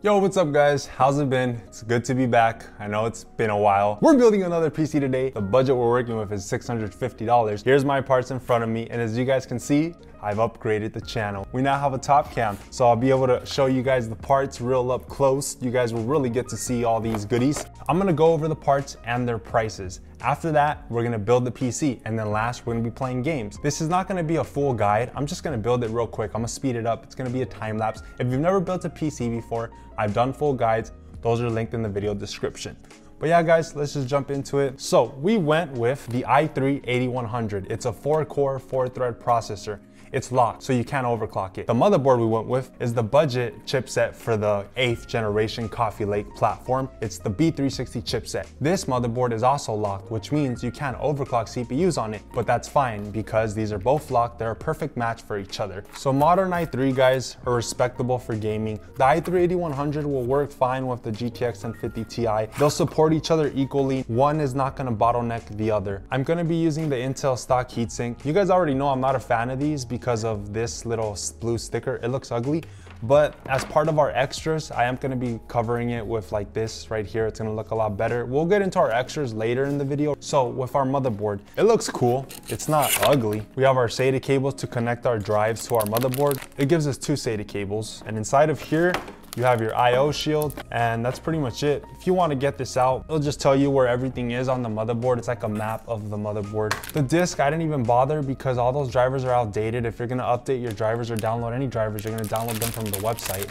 Yo, what's up guys? How's it been? It's good to be back. I know it's been a while. We're building another PC today. The budget we're working with is $650. Here's my parts in front of me, and as you guys can see, I've upgraded the channel. We now have a top cam, so I'll be able to show you guys the parts real up close. You guys will really get to see all these goodies. I'm gonna go over the parts and their prices. After that, we're gonna build the PC, and then last, we're gonna be playing games. This is not gonna be a full guide. I'm just gonna build it real quick. I'm gonna speed it up. It's gonna be a time lapse. If you've never built a PC before, I've done full guides. Those are linked in the video description. But yeah guys, let's just jump into it. So we went with the i3-8100. It's a 4-core, 4-thread processor. It's locked, so you can't overclock it. The motherboard we went with is the budget chipset for the 8th generation Coffee Lake platform. It's the B360 chipset. This motherboard is also locked, which means you can't overclock CPUs on it, but that's fine because these are both locked. They're a perfect match for each other. So modern i3 guys are respectable for gaming. The i3-8100 will work fine with the GTX 1050 Ti. They'll support each other equally. One is not gonna bottleneck the other. I'm gonna be using the Intel stock heatsink. You guys already know I'm not a fan of these because of this little blue sticker. It looks ugly, but as part of our extras, I am gonna be covering it with like this right here. It's gonna look a lot better. We'll get into our extras later in the video. So with our motherboard, it looks cool. It's not ugly. We have our SATA cables to connect our drives to our motherboard. It gives us 2 SATA cables. And inside of here, you have your IO shield, and that's pretty much it. If you want to get this out, it'll just tell you where everything is on the motherboard. It's like a map of the motherboard. The disk, I didn't even bother because all those drivers are outdated. If you're going to update your drivers or download any drivers, you're going to download them from the website.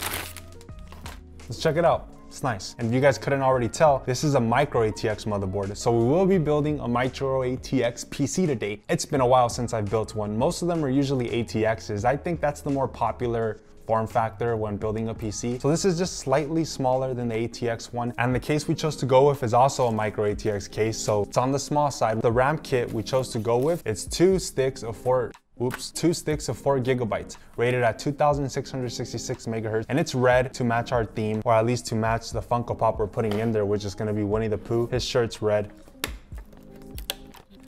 Let's check it out. It's nice. And if you guys couldn't already tell, this is a micro ATX motherboard. So we will be building a micro ATX PC today. It's been a while since I've built one. Most of them are usually ATXs. I think that's the more popular form factor when building a PC. So this is just slightly smaller than the ATX one. And the case we chose to go with is also a micro ATX case. So it's on the small side. The RAM kit we chose to go with, it's 2 sticks of 4 gigabytes, rated at 2,666 megahertz. And it's red to match our theme, or at least to match the Funko Pop we're putting in there, which is gonna be Winnie the Pooh. His shirt's red.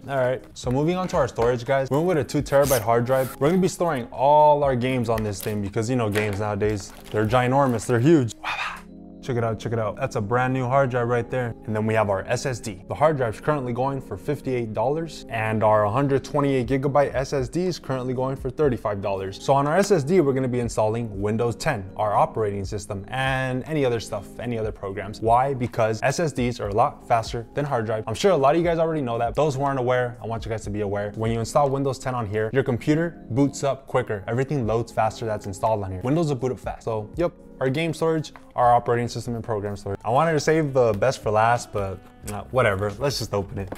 All right, so moving on to our storage, guys. We went with a 2 terabyte hard drive. We're gonna be storing all our games on this thing because you know games nowadays, they're ginormous, they're huge. Check it out, check it out. That's a brand new hard drive right there. And then we have our SSD. The hard drive's currently going for $58, and our 128 gigabyte SSD is currently going for $35. So on our SSD, we're gonna be installing Windows 10, our operating system, and any other stuff, any other programs. Why? Because SSDs are a lot faster than hard drives. I'm sure a lot of you guys already know that. Those who aren't aware, I want you guys to be aware. When you install Windows 10 on here, your computer boots up quicker. Everything loads faster that's installed on here. Windows will boot up fast. So, yep. Our game storage, our operating system, and program storage. I wanted to save the best for last, but whatever. Let's just open it.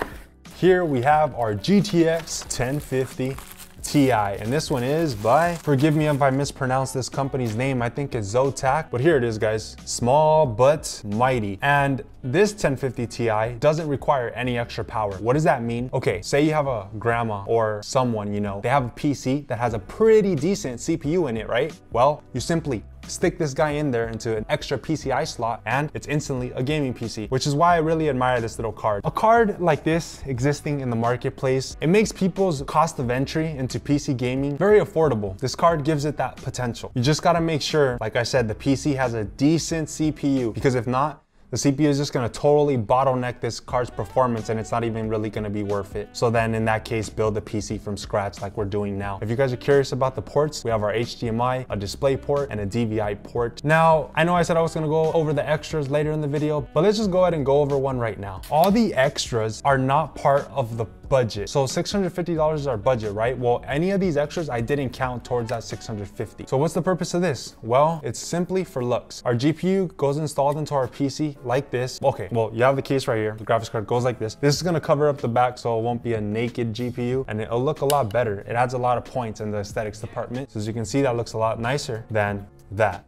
Here we have our GTX 1050 Ti, and this one is by, forgive me if I mispronounce this company's name, I think it's Zotac, but here it is guys, small but mighty. And this 1050 Ti doesn't require any extra power. What does that mean? Okay, say you have a grandma or someone, you know, they have a PC that has a pretty decent CPU in it, right? Well, you simply stick this guy in there into an extra PCI slot and it's instantly a gaming PC, which is why I really admire this little card. A card like this existing in the marketplace, it makes people's cost of entry into PC gaming very affordable. This card gives it that potential. You just gotta make sure, like I said, the PC has a decent CPU, because if not, the CPU is just gonna totally bottleneck this card's performance and it's not even really gonna be worth it. So then in that case, build the PC from scratch like we're doing now. If you guys are curious about the ports, we have our HDMI, a display port, and a DVI port. Now, I know I said I was gonna go over the extras later in the video, but let's just go ahead and go over one right now. All the extras are not part of the budget. So $650 is our budget, right? Well, any of these extras I didn't count towards that $650. So what's the purpose of this? Well, it's simply for looks. Our GPU goes installed into our PC like this. Okay, well, you have the case right here. The graphics card goes like this. This is gonna cover up the back so it won't be a naked GPU, and it'll look a lot better. It adds a lot of points in the aesthetics department. So as you can see, that looks a lot nicer than that.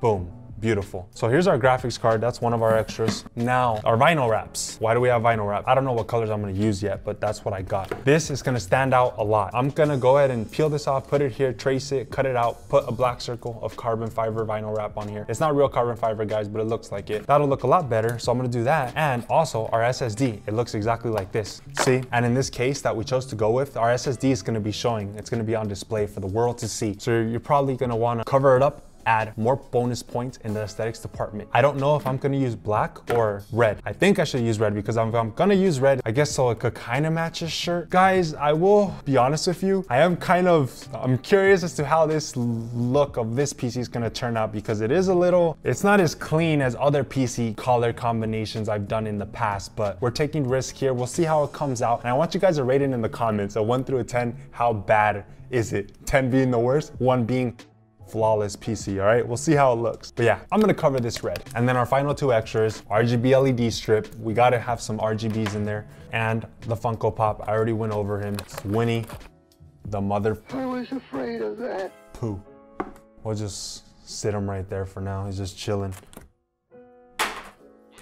Boom. beautiful. So here's our graphics card. That's one of our extras. Now, our vinyl wraps. Why do we have vinyl wrap? I don't know what colors I'm gonna use yet, but that's what I got. This is gonna stand out a lot. I'm gonna go ahead and peel this off, put it here, trace it, cut it out, put a black circle of carbon fiber vinyl wrap on here. It's not real carbon fiber, guys, but it looks like it. That'll look a lot better, so I'm gonna do that. And also our SSD, it looks exactly like this. See? And in this case that we chose to go with, our SSD is gonna be showing. It's gonna be on display for the world to see. So you're probably gonna wanna cover it up, add more bonus points in the aesthetics department. I don't know if I'm gonna use black or red. I think I should use red because if I'm gonna use red, I guess so it could kind of match his shirt. Guys, I will be honest with you. I'm curious as to how this look of this PC is gonna turn out because it is a little, it's not as clean as other PC color combinations I've done in the past, but we're taking risk here. We'll see how it comes out. And I want you guys to rate it in the comments, a 1 through 10, how bad is it? 10 being the worst, 1 being flawless PC, all right? We'll see how it looks. But yeah, I'm gonna cover this red. And then our final two extras, RGB LED strip. We gotta have some RGBs in there. And the Funko Pop, I already went over him. It's Winnie the mother... I was afraid of that. Pooh. We'll just sit him right there for now. He's just chilling.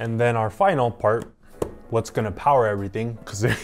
And then our final part, what's gonna power everything, because the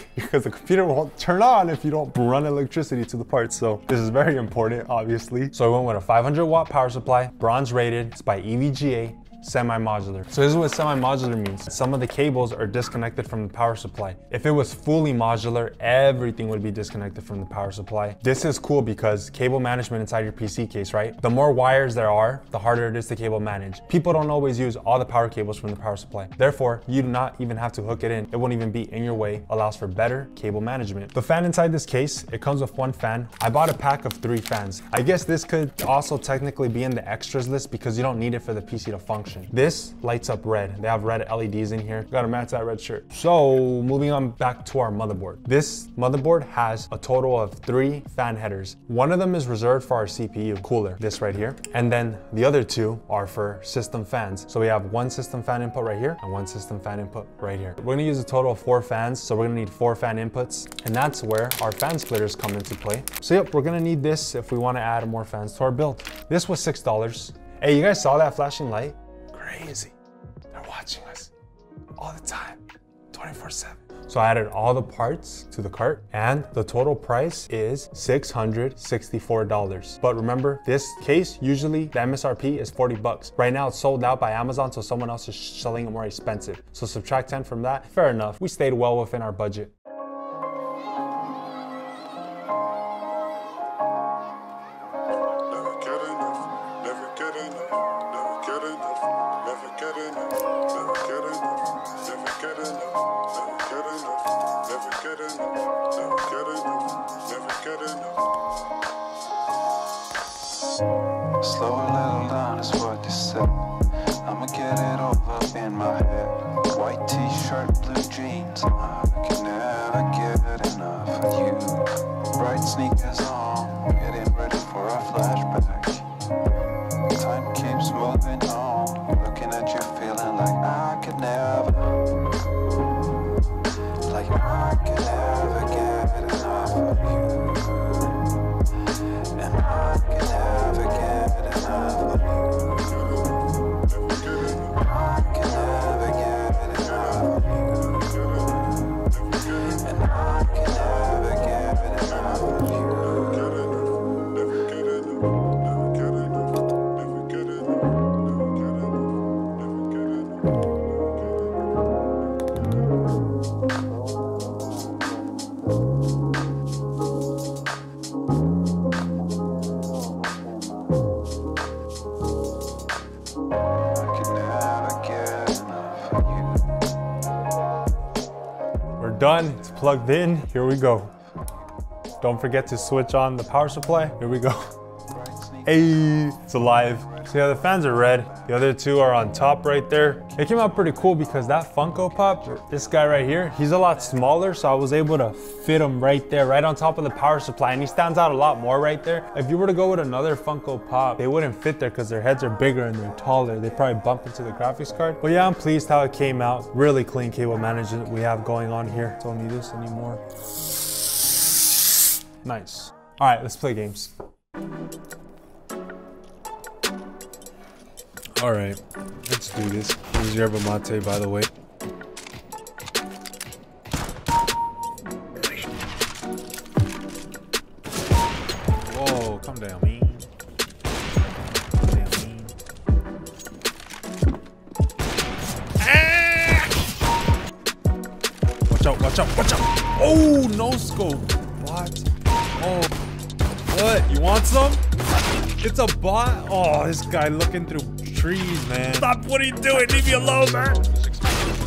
computer won't turn on if you don't run electricity to the parts. So this is very important, obviously. So I went with a 500-watt power supply, bronze rated, it's by EVGA, semi-modular. So this is what semi-modular means. Some of the cables are disconnected from the power supply. If it was fully modular, everything would be disconnected from the power supply. This is cool because cable management inside your PC case, right? The more wires there are, the harder it is to cable manage. People don't always use all the power cables from the power supply. Therefore, you do not even have to hook it in. It won't even be in your way. Allows for better cable management. The fan inside this case, it comes with 1 fan. I bought a pack of 3 fans. I guess this could also technically be in the extras list because you don't need it for the PC to function. This lights up red. They have red LEDs in here. Gotta match that red shirt. So moving on back to our motherboard. This motherboard has a total of 3 fan headers. One of them is reserved for our CPU cooler, this right here. And then the other 2 are for system fans. So we have 1 system fan input right here and 1 system fan input right here. We're gonna use a total of 4 fans. So we're gonna need 4 fan inputs. And that's where our fan splitters come into play. So yep, we're gonna need this if we wanna add more fans to our build. This was $6. Hey, you guys saw that flashing light? Crazy. They're watching us all the time, 24/7. So I added all the parts to the cart and the total price is $664. But remember, this case, usually the MSRP is $40. Right now it's sold out by Amazon, so someone else is selling it more expensive. So subtract 10 from that, fair enough. We stayed well within our budget. Done, it's plugged in, here we go. Don't forget to switch on the power supply, here we go. Hey, it's alive. So yeah, the fans are red, the other 2 are on top right there. It came out pretty cool because that Funko Pop, this guy right here, he's a lot smaller, so I was able to fit him right there, right on top of the power supply, and he stands out a lot more right there. If you were to go with another Funko Pop, they wouldn't fit there because their heads are bigger and they're taller. They probably bump into the graphics card. But yeah, I'm pleased how it came out. Really clean cable management we have going on here. Don't need this anymore. Nice. All right, let's play games. Alright, let's do this. Here's yerba mate, by the way. Whoa, come down, man. Come down, man. Ah! Watch out, watch out, watch out! Oh, no scope. What? Oh. What? You want some? It's a bot? Oh, this guy looking through trees, man. Stop what are you doing? Leave me alone, man.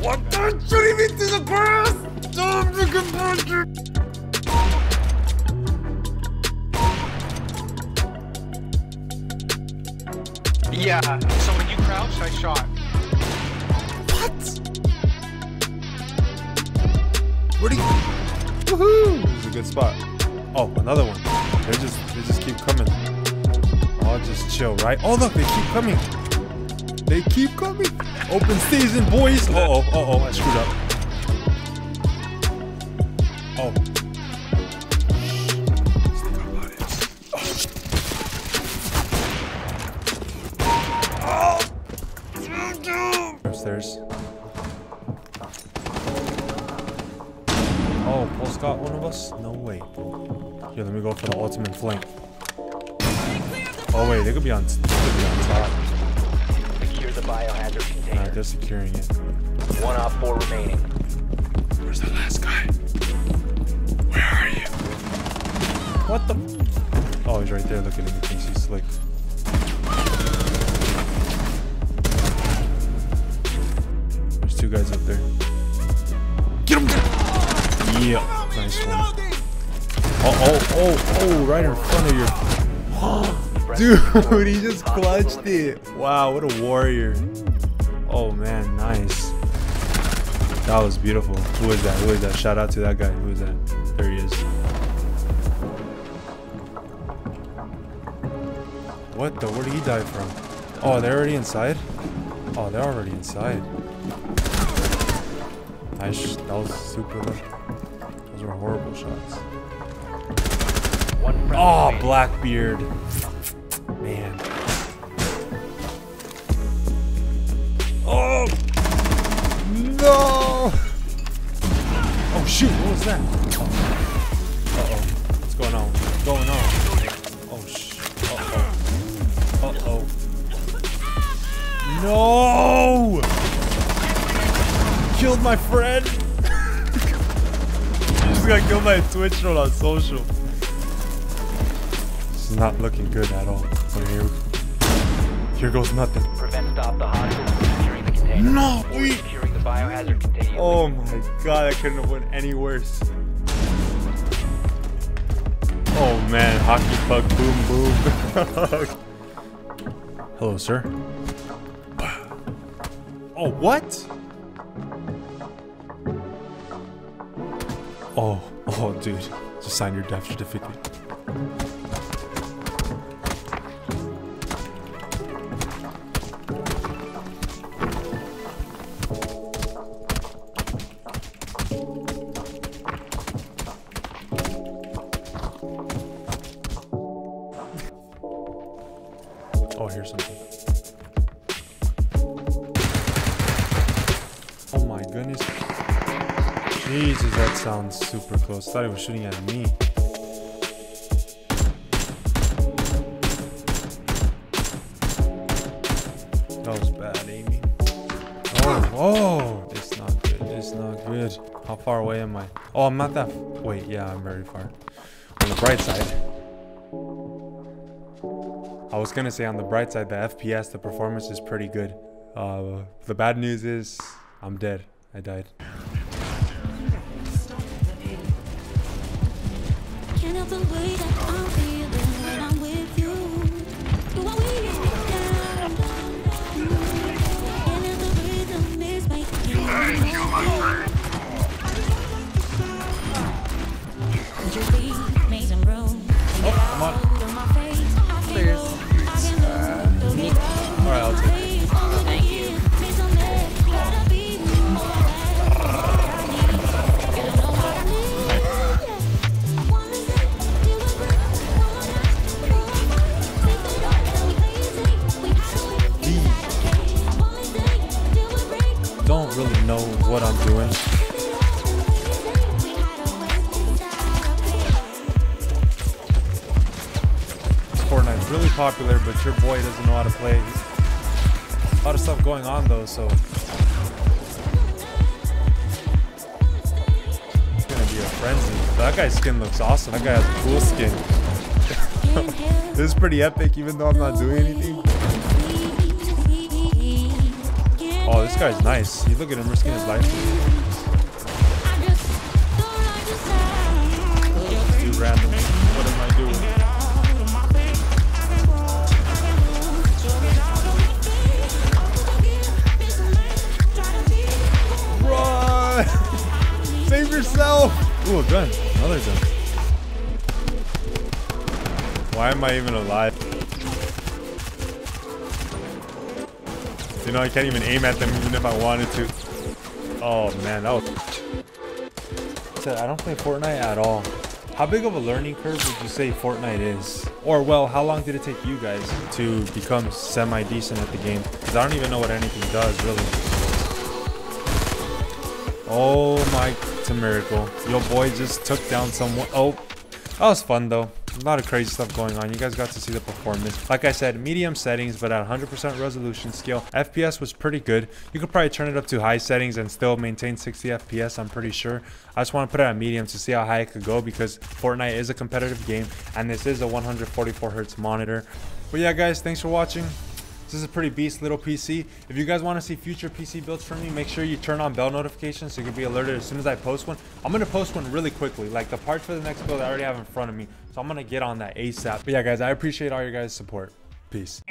What? Don't shoot me through the grass! Don't look at you. Yeah, so when you crouched, I shot. What? Where do you... Woohoo! This is a good spot. Oh, another one. They just keep coming. I'll just chill, right? Oh look, they keep coming. They keep coming. Open season, boys. Uh-oh, uh-oh, I screwed up. Oh. Oh. Upstairs. Oh, Paul's got one of us? No way. Here, let me go for the ultimate flank. Oh wait, they could be on top. Secure the biohazard container. Nah, they're securing it. 1 op 4 remaining. Where's the last guy? Where are you? What the? Oh, he's right there looking at me. Thinks he's slick. There's 2 guys up there. Get him! Yeah, nice one. Oh, right in front of your... Dude, he just clutched it. Wow, what a warrior. Oh man, nice. That was beautiful. Who is that? Who is that? Shout out to that guy. Who is that? There he is. What the? Where did he die from? Oh, they're already inside? Oh, they're already inside. Nice. That was super. Those were horrible shots. Oh, Blackbeard. Man. Oh! No! Oh, shoot. What was that? Uh-oh. What's going on? What's going on? Oh, sh... Uh-oh. Uh-oh. No! Killed my friend! I just got killed by a Twitch troll on social. Not looking good at all. Here goes nothing. Prevent stop the hostage from securing the container. No! We... Securing the biohazard container. Oh my god, I couldn't have went any worse. Oh man, hockey puck, boom boom. Hello, sir. Oh, what? Oh, dude. Just sign your death certificate. Oh, here's something. Oh my goodness. Jesus, that sounds super close. Thought he was shooting at me. That was bad aiming. Oh, it's not good. It's not good. How far away am I? Oh, I'm not that. Wait, yeah, I'm very far. On the bright side. I was gonna say on the bright side, the FPS, the performance is pretty good. The bad news is I'm dead. I died. Alright, I'll take it. Thank you. really popular, but your boy doesn't know how to play. A lot of stuff going on though, so it's gonna be a frenzy. That guy's skin looks awesome. That guy has a cool skin. This is pretty epic, even though I'm not doing anything. Oh, this guy's nice. You look at him risking his life. Dude, randomly. What am I doing? Run! Save yourself! Ooh, a gun. Another gun. Why am I even alive? You know, I can't even aim at them even if I wanted to. Oh man, that was... I don't play Fortnite at all. How big of a learning curve would you say Fortnite is? Or well, how long did it take you guys to become semi-decent at the game? Because I don't even know what anything does, really. Oh my, it's a miracle. Your boy just took down someone. Oh, that was fun though. A lot of crazy stuff going on. You guys got to see the performance. Like I said, medium settings, but at 100% resolution scale, FPS was pretty good. You could probably turn it up to high settings and still maintain 60 FPS, I'm pretty sure. I just want to put it at medium to see how high it could go because Fortnite is a competitive game and this is a 144Hz monitor. But yeah, guys, thanks for watching. This is a pretty beast little PC. If you guys want to see future PC builds from me, make sure you turn on bell notifications so you can be alerted as soon as I post one. I'm going to post one really quickly. Like the parts for the next build I already have in front of me. So I'm going to get on that ASAP. But yeah, guys, I appreciate all your guys' support. Peace.